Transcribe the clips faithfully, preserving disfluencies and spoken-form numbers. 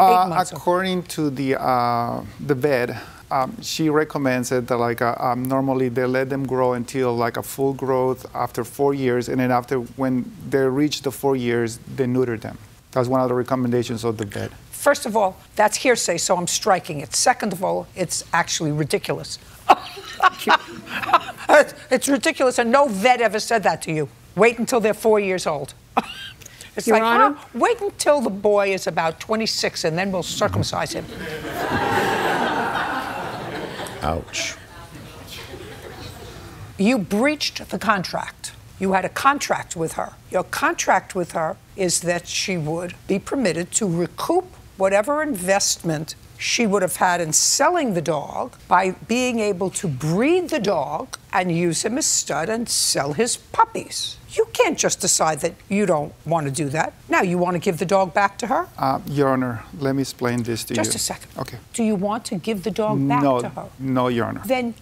Uh, according to the uh, the vet, um, she recommends it that like uh, um, normally they let them grow until like a full growth after four years, and then after when they reach the four years, they neuter them. That's one of the recommendations of the vet. First of all, that's hearsay, so I'm striking it. Second of all, it's actually ridiculous. It's ridiculous, and no vet ever said that to you. Wait until they're four years old. It's Your like, Honor? Oh, wait until the boy is about twenty-six, and then we'll circumcise him. Ouch. You breached the contract. You had a contract with her. Your contract with her is that she would be permitted to recoup whatever investment she would have had in selling the dog by being able to breed the dog and use him as stud and sell his puppies. You can't just decide that you don't want to do that. Now you want to give the dog back to her? Uh, Your Honor, let me explain this to you. Just a second. Okay. Do you want to give the dog back no, to her? No, Your Honor. Then,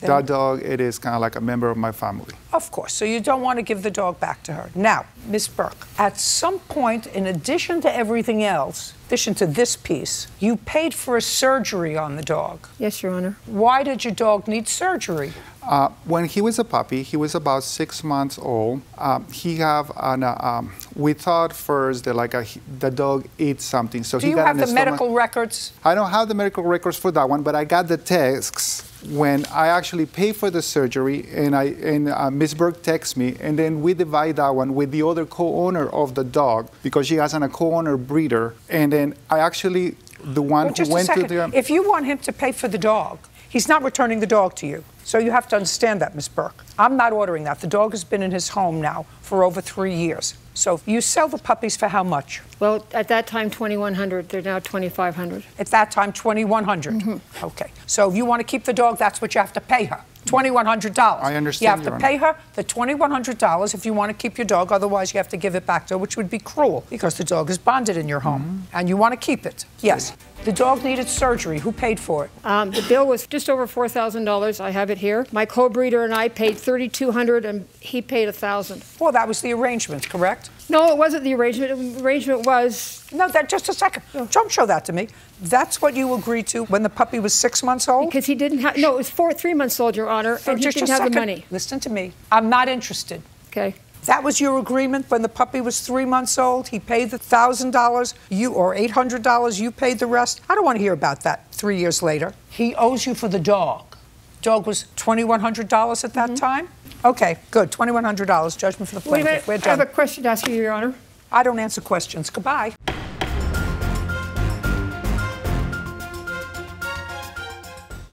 then... That dog, it is kind of like a member of my family. Of course, so you don't want to give the dog back to her. Now, Miz Burke, at some point, in addition to everything else, in addition to this piece, you paid for a surgery on the dog. Yes, Your Honor. Why did your dog need surgery? Uh, when he was a puppy, he was about six months old. Um, he have an, uh, um, we thought first that like a, the dog eats something. So Do he you got have the stomach. medical records? I don't have the medical records for that one, but I got the texts when I actually paid for the surgery, and I and uh, Miz Burke texts me, and then we divide that one with the other co-owner of the dog, because she has an, a co-owner breeder, and then And I actually, the one well, who went to the... Um, if you want him to pay for the dog, he's not returning the dog to you. So you have to understand that, Miz Burke. I'm not ordering that. The dog has been in his home now for over three years. So you sell the puppies for how much? Well, at that time, twenty-one hundred dollars. They're now twenty-five hundred dollars. At that time, twenty-one hundred dollars. Mm-hmm. Okay. So if you want to keep the dog, that's what you have to pay her. twenty-one hundred dollars. I understand. You have to Honor. pay her the twenty-one hundred dollars if you want to keep your dog. Otherwise, you have to give it back to her, which would be cruel because the dog is bonded in your home mm-hmm. and you want to keep it. Yes. The dog needed surgery. Who paid for it? Um, the bill was just over four thousand dollars. I have it here. My co-breeder and I paid thirty-two hundred dollars and he paid one thousand dollars. Well, that was the arrangement, correct? No, it wasn't the arrangement. The arrangement was... No, that, just a second. No. Don't show that to me. That's what you agreed to when the puppy was six months old? Because he didn't have... No, it was four, three months old, Your Honor, so and just he didn't have second. the money. Listen to me. I'm not interested. Okay. That was your agreement when the puppy was three months old. He paid the one thousand dollars, you, or eight hundred dollars, you paid the rest. I don't want to hear about that three years later. He owes you for the dog. Dog was twenty-one hundred dollars at that mm-hmm. time? Okay, good, twenty-one hundred dollars, judgment for the plaintiff. Wait a minute, We're done. I have a question to ask you, Your Honor. I don't answer questions. Goodbye.